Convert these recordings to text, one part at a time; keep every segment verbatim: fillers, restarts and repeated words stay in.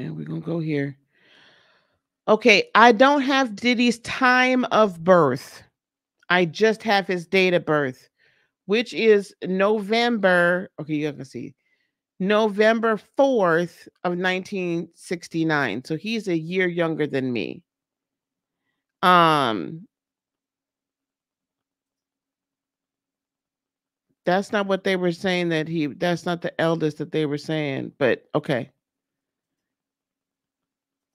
And we're going to go here. Okay, I don't have Diddy's time of birth. I just have his date of birth, which is November. Okay, you can see November fourth of nineteen sixty-nine. So he's a year younger than me. Um, that's not what they were saying that he, that's not the eldest that they were saying, but okay.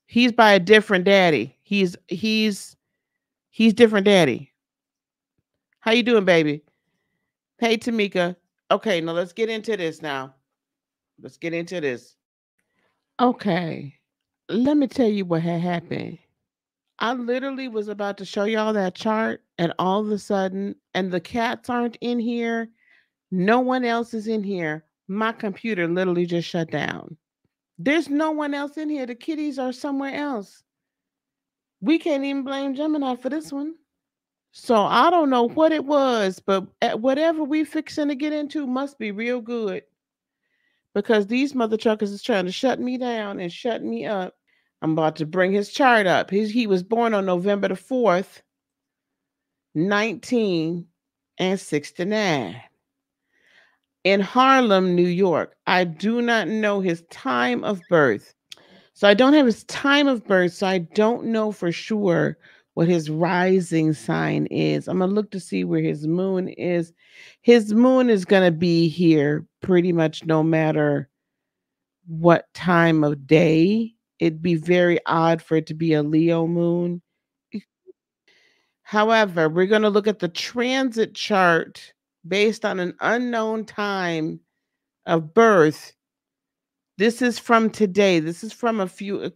He's by a different daddy. He's, he's, he's different daddy. How you doing, baby? Hey, Tamika. Okay, now let's get into this now. Let's get into this. Okay. Let me tell you what had happened. I literally was about to show y'all that chart, and all of a sudden, and the cats aren't in here. No one else is in here. My computer literally just shut down. There's no one else in here. The kitties are somewhere else. We can't even blame Gemini for this one. So I don't know what it was, but whatever we fixing to get into must be real good. Because these mother truckers is trying to shut me down and shut me up. I'm about to bring his chart up. He's, he was born on November the fourth, nineteen sixty-nine, in Harlem, New York. I do not know his time of birth. So I don't have his time of birth, so I don't know for sure what his rising sign is. I'm going to look to see where his moon is. His moon is going to be here pretty much no matter what time of day. It'd be very odd for it to be a Leo moon. However, we're going to look at the transit chart based on an unknown time of birth. This is from today. This is from a few,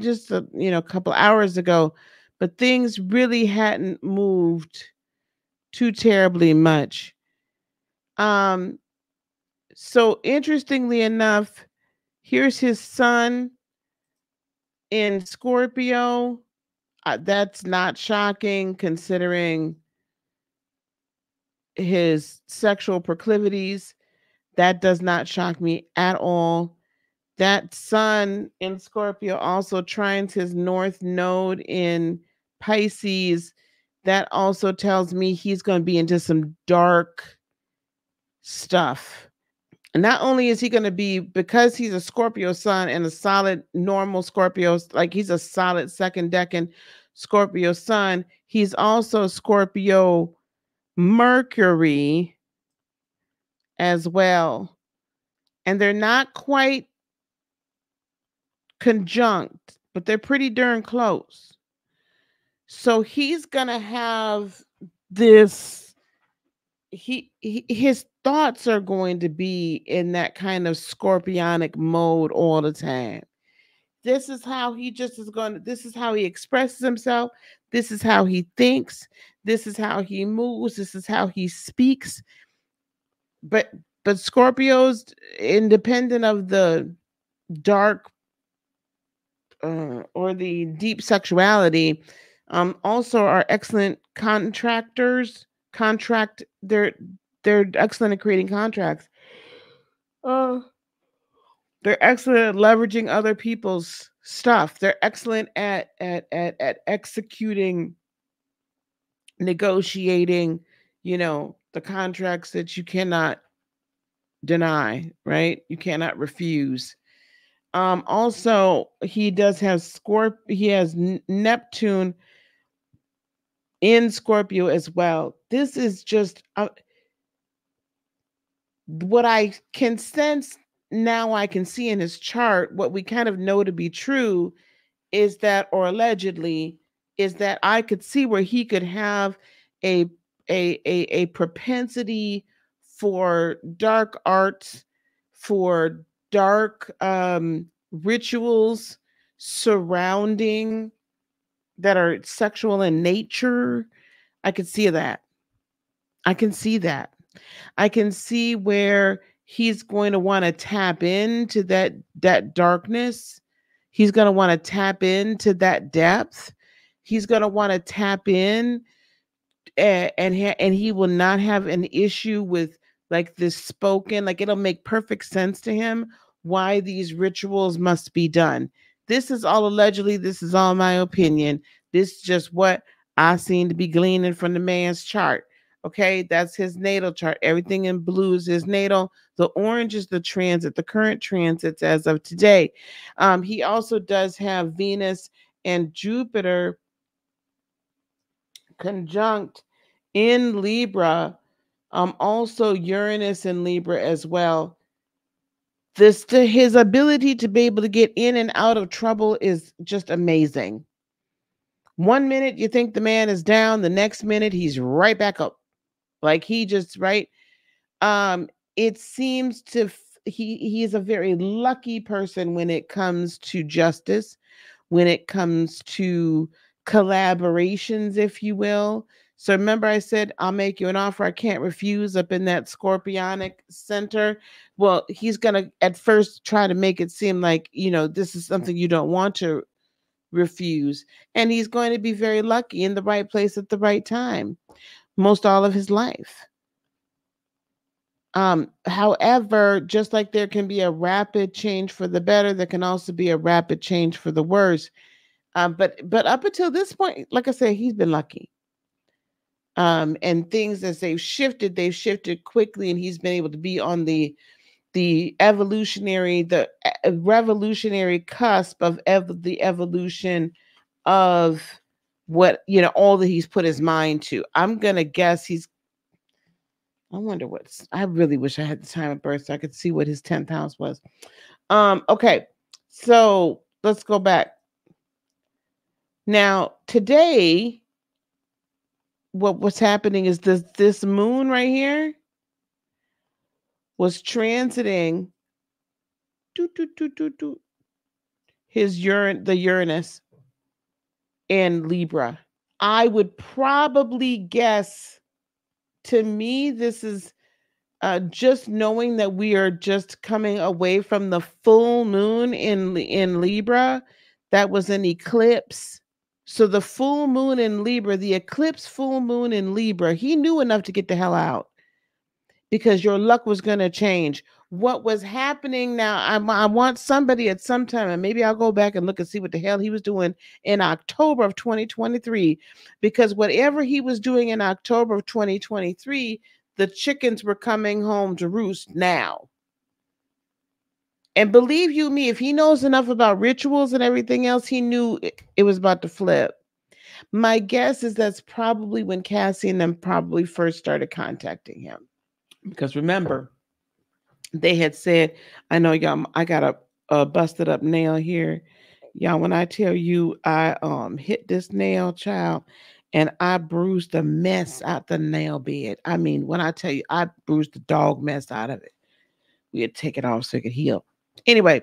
just a, you know, a couple hours ago. But things really hadn't moved too terribly much. Um, so interestingly enough, here's his sun in Scorpio. Uh, that's not shocking considering his sexual proclivities. That does not shock me at all. That sun in Scorpio also trines his north node in Pisces. That also tells me he's going to be into some dark stuff. And not only is he going to be, because he's a Scorpio sun and a solid normal Scorpio, like he's a solid second decan Scorpio sun, he's also Scorpio Mercury as well. And they're not quite conjunct, but they're pretty darn close. So he's gonna have this, he, he his thoughts are going to be in that kind of scorpionic mode all the time. This is how he just is going to, this is how he expresses himself. This is how he thinks. This is how he moves. This is how he speaks. But but Scorpios, independent of the dark Uh, or the deep sexuality, um, also are excellent contractors. Contract, they're they're excellent at creating contracts. Uh, they're excellent at leveraging other people's stuff. They're excellent at at at at executing, negotiating. You know, the contracts that you cannot deny. Right, you cannot refuse. Um, also, he does have Scorp. He has Neptune in Scorpio as well. This is just uh, what I can sense now. I can see in his chart what we kind of know to be true is that, or allegedly, is that I could see where he could have a a a, a propensity for dark arts, for dark um, rituals surrounding that are sexual in nature. I can see that. I can see that. I can see where he's going to want to tap into that, that darkness. He's going to want to tap into that depth. He's going to want to tap in and, and, and he will not have an issue with like this spoken, like it'll make perfect sense to him why these rituals must be done. This is all allegedly. This is all my opinion. This is just what I seem to be gleaning from the man's chart. Okay, that's his natal chart. Everything in blue is his natal. The orange is the transit, the current transits as of today. Um, he also does have Venus and Jupiter conjunct in Libra. Um, also Uranus in Libra as well. This, to his ability to be able to get in and out of trouble is just amazing. One minute you think the man is down, the next minute he's right back up. Like he just, right? Um, it seems to, he, he is a very lucky person when it comes to justice, when it comes to collaborations, if you will. So remember I said, I'll make you an offer I can't refuse up in that scorpionic center. Well, he's going to at first try to make it seem like, you know, this is something you don't want to refuse. And he's going to be very lucky in the right place at the right time. Most all of his life. Um, however, just like there can be a rapid change for the better, there can also be a rapid change for the worse. Um, but but up until this point, like I said, he's been lucky. Um, and things as they've shifted, they've shifted quickly, and he's been able to be on the the evolutionary, the revolutionary cusp of ev the evolution of what, you know, all that he's put his mind to. I'm going to guess he's, I wonder what's, I really wish I had the time of birth so I could see what his tenth house was. Um, okay. So let's go back. Now today, what what's happening is this, this moon right here was transiting doo, doo, doo, doo, doo, his Uran, the Uranus in Libra. I would probably guess, to me, this is uh, just knowing that we are just coming away from the full moon in, in Libra. That was an eclipse. So the full moon in Libra, the eclipse full moon in Libra, he knew enough to get the hell out because your luck was going to change. What was happening now, I, I want somebody at some time, and maybe I'll go back and look and see what the hell he was doing in October of twenty twenty-three, because whatever he was doing in October of twenty twenty-three, the chickens were coming home to roost now. And believe you me, if he knows enough about rituals and everything else, he knew it, it was about to flip. My guess is that's probably when Cassie and them probably first started contacting him. Because remember, they had said, I know y'all, I got a, a busted up nail here. Y'all, when I tell you I um hit this nail, child, and I bruised the mess out the nail bed. I mean, when I tell you, I bruised the dog mess out of it. We had taken off so it could heal. Anyway,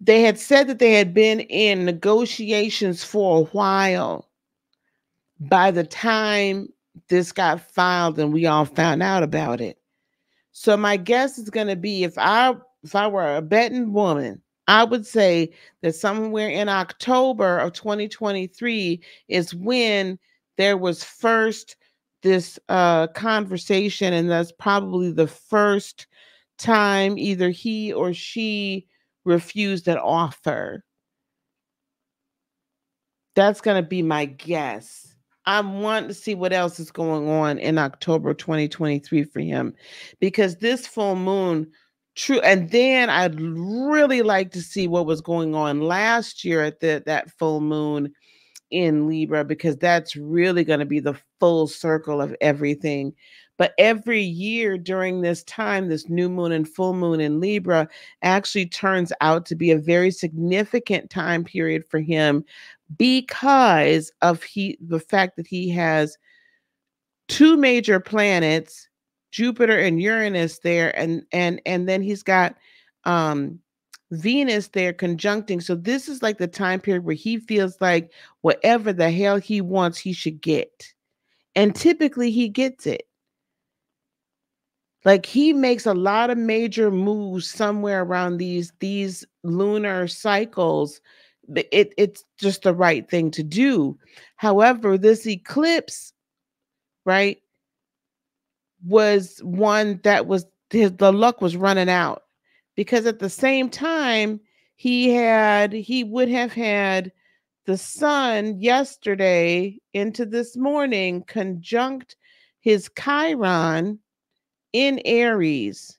they had said that they had been in negotiations for a while. By the time this got filed and we all found out about it. So my guess is going to be, if I if I were a betting woman, I would say that somewhere in October of twenty twenty-three is when there was first this uh, conversation, and that's probably the first time either he or she refused an offer. That's going to be my guess. I want to see what else is going on in October twenty twenty-three for him, because this full moon, true. And then I'd really like to see what was going on last year at the, that full moon in Libra, because that's really going to be the full circle of everything. But every year during this time, this new moon and full moon in Libra actually turns out to be a very significant time period for him, because of he the fact that he has two major planets, Jupiter and Uranus there, and and and then he's got um Venus there conjuncting. So this is like the time period where he feels like whatever the hell he wants, he should get. And typically he gets it. Like he makes a lot of major moves somewhere around these these lunar cycles. It, it's just the right thing to do. However, this eclipse, right, was one that was his, the luck was running out, because at the same time he had, he would have had the sun yesterday into this morning conjunct his Chiron in Aries.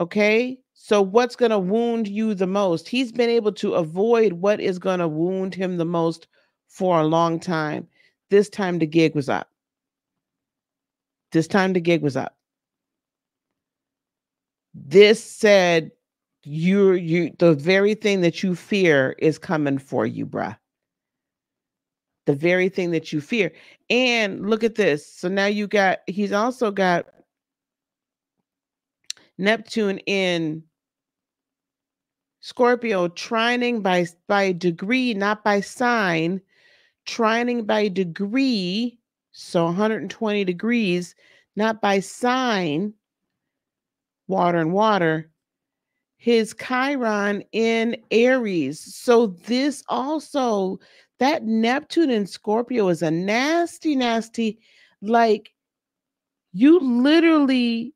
Okay. So what's going to wound you the most? He's been able to avoid what is going to wound him the most for a long time. This time the gig was up. This time the gig was up. This said, you, you, the very thing that you fear is coming for you, bruh. The very thing that you fear. And look at this. So now you got, he's also got Neptune in Scorpio, trining by, by degree, not by sign, trining by degree, so one hundred twenty degrees, not by sign, water and water, his Chiron in Aries. So this also, that Neptune in Scorpio is a nasty, nasty, like you literally,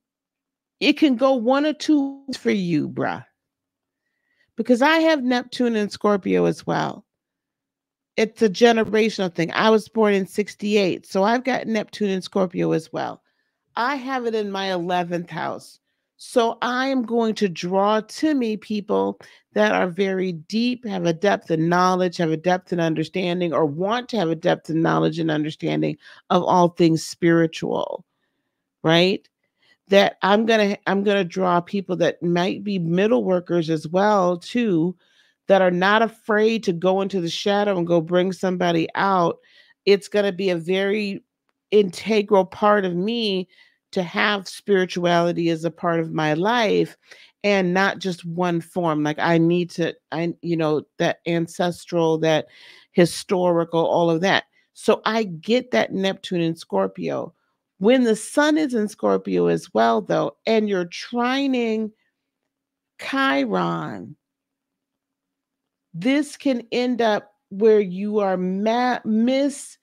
it can go one or two for you, bruh. Because I have Neptune in Scorpio as well. It's a generational thing. I was born in sixty-eight, so I've got Neptune in Scorpio as well. I have it in my eleventh house. So I am going to draw to me people that are very deep, have a depth in knowledge, have a depth in understanding, or want to have a depth in knowledge and understanding of all things spiritual, right? That I'm gonna I'm gonna draw people that might be middle workers as well too, that are not afraid to go into the shadow and go bring somebody out. It's gonna be a very integral part of me to have spirituality as a part of my life, and not just one form. Like I need to, I you know that ancestral, that historical, all of that. So I get that Neptune in Scorpio. When the sun is in Scorpio as well, though, and you're trining Chiron, this can end up where you are ma miss,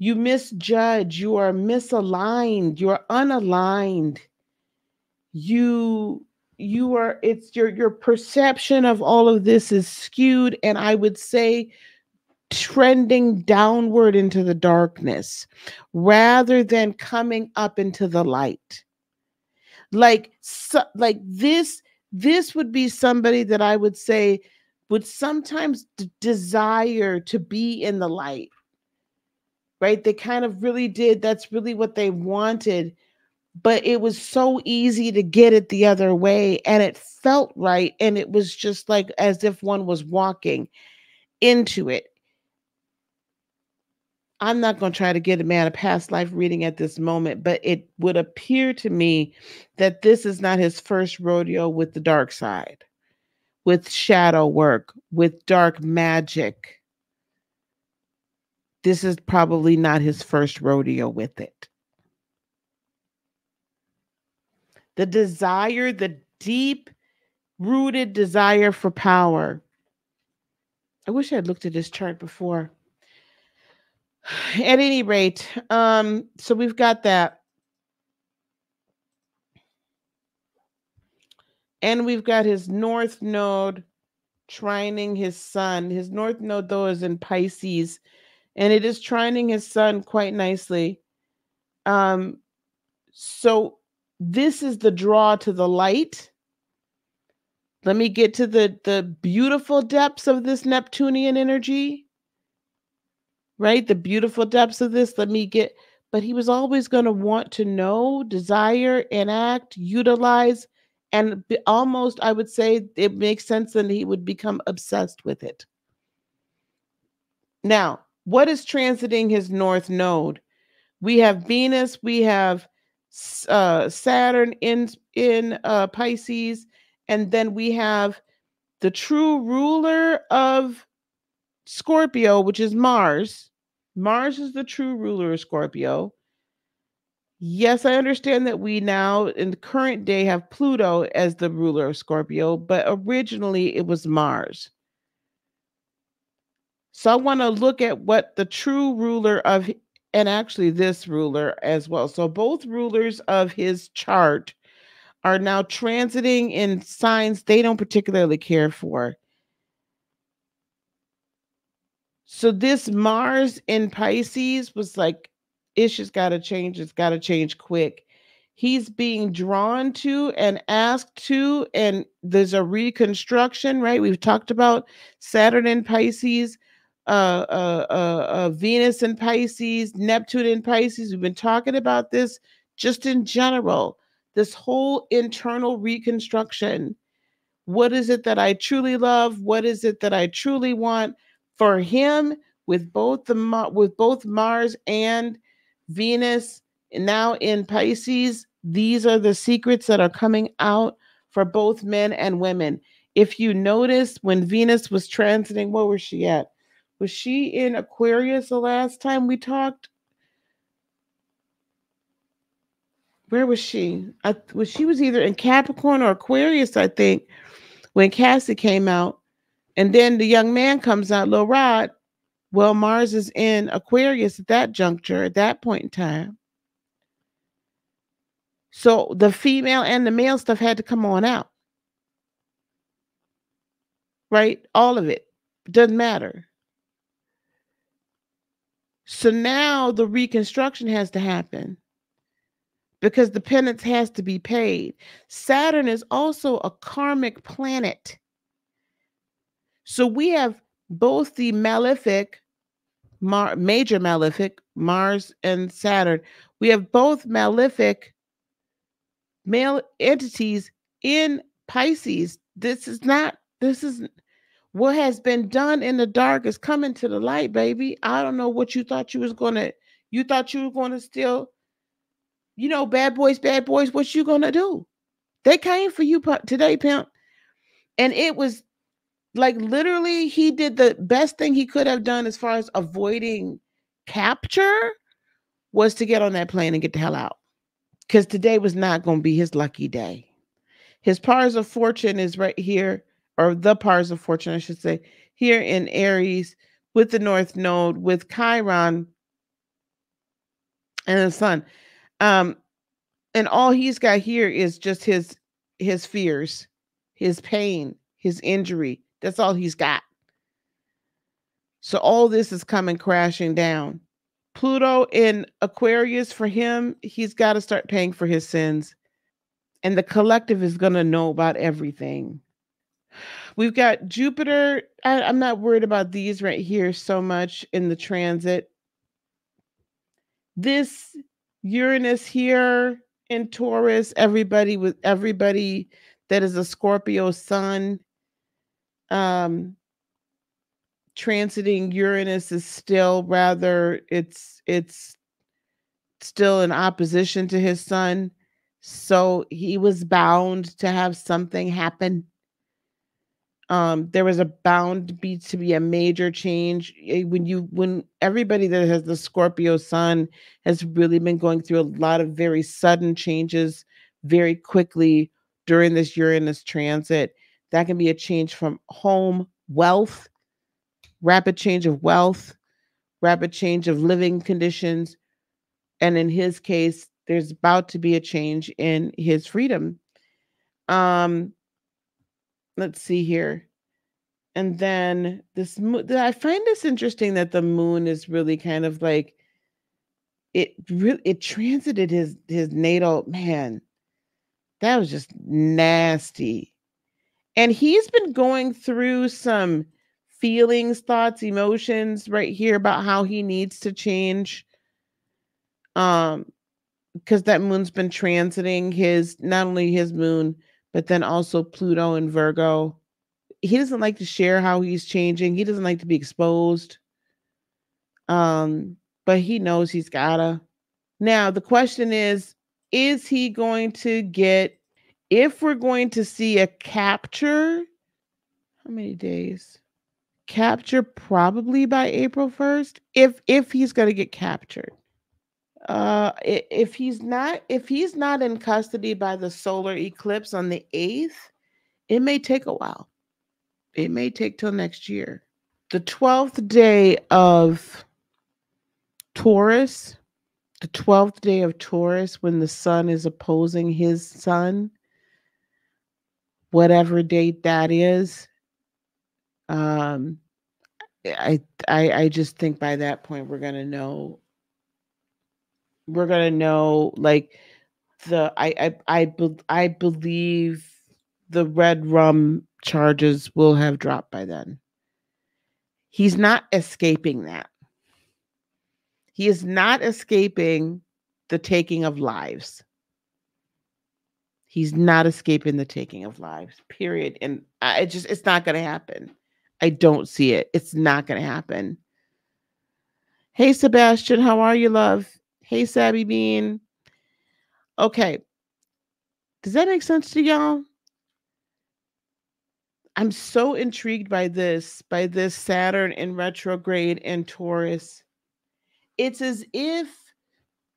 you misjudge, you are misaligned, you are unaligned. You, you are, it's your, your perception of all of this is skewed, and I would say trending downward into the darkness rather than coming up into the light. Like, so, like this, this would be somebody that I would say would sometimes desire to be in the light, right? They kind of really did. That's really what they wanted, but it was so easy to get it the other way. And it felt right. And it was just like, as if one was walking into it. I'm not going to try to get a man a past life reading at this moment, but it would appear to me that this is not his first rodeo with the dark side, with shadow work, with dark magic. This is probably not his first rodeo with it. The desire, the deep-rooted desire for power. I wish I had looked at this chart before. At any rate, um, so we've got that. And we've got his north node trining his sun. His north node, though, is in Pisces, and it is trining his sun quite nicely. Um, so this is the draw to the light. Let me get to the, the beautiful depths of this Neptunian energy. Right? The beautiful depths of this, let me get, but he was always going to want to know, desire, enact, utilize, and be, almost, I would say it makes sense that he would become obsessed with it. Now, what is transiting his north node? We have Venus, we have uh, Saturn in, in uh, Pisces, and then we have the true ruler of Scorpio, which is Mars. Mars is the true ruler of Scorpio. Yes, I understand that we now in the current day have Pluto as the ruler of Scorpio, but originally it was Mars. So I want to look at what the true ruler of and actually this ruler as well. So both rulers of his chart are now transiting in signs they don't particularly care for. So this Mars in Pisces was like, it's just got to change. It's got to change quick. He's being drawn to and asked to, and there's a reconstruction, right? We've talked about Saturn in Pisces, uh, uh, uh, uh, Venus in Pisces, Neptune in Pisces. We've been talking about this just in general, this whole internal reconstruction. What is it that I truly love? What is it that I truly want? For him, with both the with both Mars and Venus now in Pisces, these are the secrets that are coming out for both men and women. If you notice, when Venus was transiting, where was she at? Was she in Aquarius the last time we talked? Where was she? I, well, she was either in Capricorn or Aquarius, I think, when Cassie came out. And then the young man comes out, Lil Rod. Well, Mars is in Aquarius at that juncture, at that point in time. So the female and the male stuff had to come on out. Right? All of it. Doesn't matter. So now the reconstruction has to happen, because the penance has to be paid. Saturn is also a karmic planet. So we have both the malefic, Mar major malefic, Mars and Saturn. We have both malefic male entities in Pisces. This is not, this is what has been done in the dark is coming to the light, baby. I don't know what you thought you was going to, you thought you were going to still, you know, bad boys, bad boys, what you going to do? They came for you today, pimp. And it was, like, literally, he did the best thing he could have done as far as avoiding capture was to get on that plane and get the hell out, because today was not going to be his lucky day. His Pars of Fortune is right here, or the Pars of Fortune, I should say, here in Aries with the North Node, with Chiron and the Sun. Um, and all he's got here is just his, his fears, his pain, his injury. That's all he's got. So all this is coming crashing down. Pluto in Aquarius, for him, he's got to start paying for his sins. And the collective is going to know about everything. We've got Jupiter. I, I'm not worried about these right here so much in the transit. This Uranus here in Taurus, everybody with everybody that is a Scorpio sun. Um, transiting Uranus is still rather, it's, it's still in opposition to his son. So he was bound to have something happen. Um, there was a bound to be, to be a major change when you, when everybody that has the Scorpio sun has really been going through a lot of very sudden changes very quickly during this Uranus transit. That can be a change from home, wealth, rapid change of wealth, rapid change of living conditions. And in his case, there's about to be a change in his freedom. Um, let's see here. And then this, I find this interesting that the moon is really kind of like, it really, it transited his, his natal, man, that was just nasty. And he's been going through some feelings, thoughts, emotions right here about how he needs to change. Um, because that moon's been transiting his, not only his moon, but then also Pluto in Virgo. He doesn't like to share how he's changing. He doesn't like to be exposed. Um, but he knows he's gotta. Now, the question is, is he going to get, if we're going to see a capture, how many days? Capture probably by April first, if if he's going to get captured. Uh, if he's not, if he's not in custody by the solar eclipse on the eighth, it may take a while. It may take till next year. The twelfth day of Taurus, the twelfth day of Taurus, when the sun is opposing his sun, whatever date that is, um, I, I, I just think by that point, we're going to know, we're going to know, like, the, I, I, I, be, I believe the red rum charges will have dropped by then. He's not escaping that. He is not escaping the taking of lives. He's not escaping the taking of lives, period. And I just, it's not going to happen. I don't see it. It's not going to happen. Hey, Sebastian, how are you, love? Hey, Sabby Bean. Okay. Does that make sense to y'all? I'm so intrigued by this, by this Saturn in retrograde in Taurus. It's as if,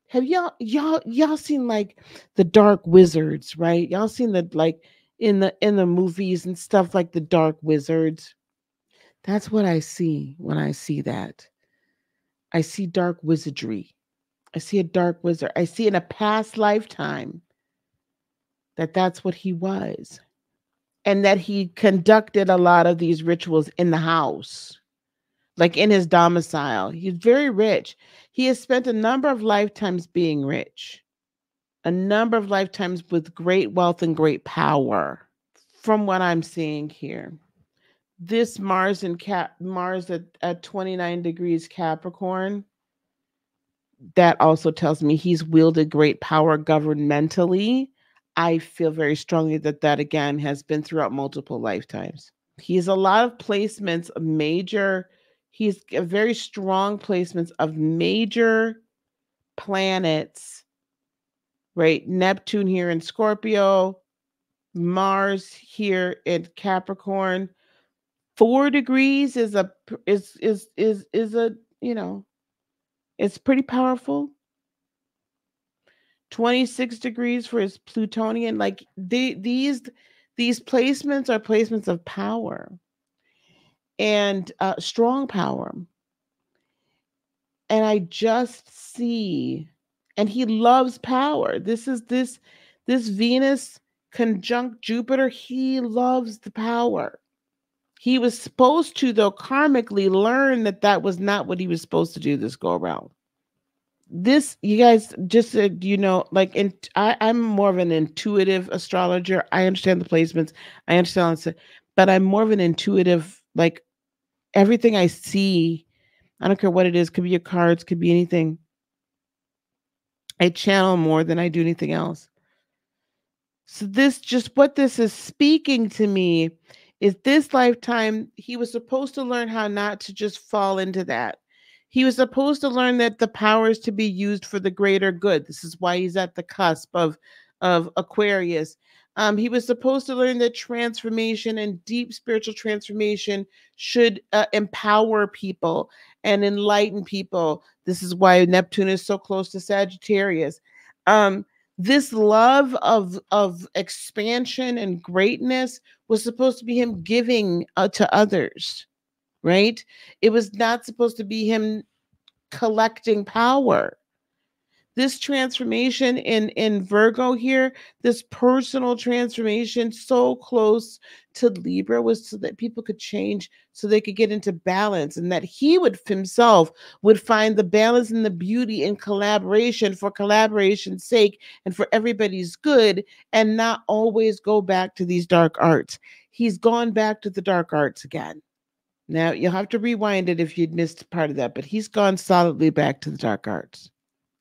have y'all, y'all, y'all seen like the Dark Wizards, right? Y'all seen the, like in the, in the movies and stuff, like the Dark Wizards. That's what I see when I see that. I see dark wizardry. I see a dark wizard. I see in a past lifetime that that's what he was. And that he conducted a lot of these rituals in the house, like in his domicile. He's very rich. He has spent a number of lifetimes being rich, a number of lifetimes with great wealth and great power, from what I'm seeing here. This Mars and Cap Mars at, at twenty-nine degrees Capricorn, that also tells me he's wielded great power governmentally. I feel very strongly that that, again, has been throughout multiple lifetimes. He's a lot of placements of major, he's a very strong placements of major planets, right? Neptune here in Scorpio, Mars here in Capricorn. Four degrees is a, is, is, is, is a, you know, it's pretty powerful. twenty-six degrees for his Plutonian. Like they, these these placements are placements of power and uh, strong power. And I just see, and he loves power. This is this, this Venus conjunct Jupiter. He loves the power. He was supposed to, though, karmically learn that that was not what he was supposed to do this go around. This, you guys, just uh, you know, like, in, I, I'm more of an intuitive astrologer. I understand the placements. I understand, but I'm more of an intuitive, like, everything I see, I don't care what it is, could be your cards, could be anything. I channel more than I do anything else. So this, just what this is speaking to me is this lifetime, he was supposed to learn how not to just fall into that. He was supposed to learn that the power is to be used for the greater good. This is why he's at the cusp of, of Aquarius. Um, he was supposed to learn that transformation and deep spiritual transformation should uh, empower people and enlighten people. This is why Neptune is so close to Sagittarius. Um, this love of, of expansion and greatness was supposed to be him giving uh, to others. Right? It was not supposed to be him collecting power. This transformation in, in Virgo here, this personal transformation so close to Libra, was so that people could change, so they could get into balance, and that he would himself would find the balance and the beauty in collaboration for collaboration's sake and for everybody's good, and not always go back to these dark arts. He's gone back to the dark arts again. Now, you'll have to rewind it if you'd missed part of that, but he's gone solidly back to the dark arts.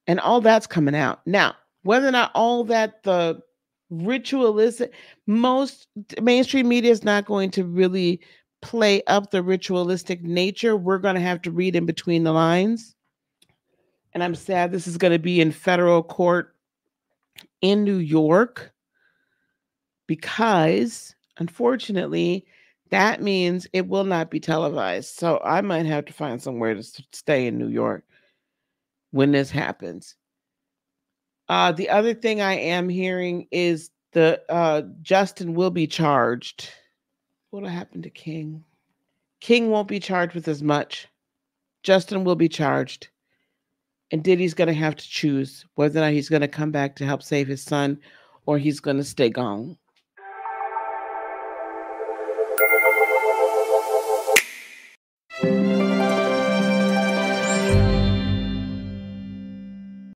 And all that's coming out. Now, whether or not all that, the ritualistic, most mainstream media is not going to really play up the ritualistic nature. We're going to have to read in between the lines. And I'm sad this is going to be in federal court in New York, because, unfortunately, that means it will not be televised. So I might have to find somewhere to stay in New York when this happens. Uh, the other thing I am hearing is the uh, Justin will be charged. What'll happen to King? King won't be charged with as much. Justin will be charged. And Diddy's going to have to choose whether or not he's going to come back to help save his son or he's going to stay gone.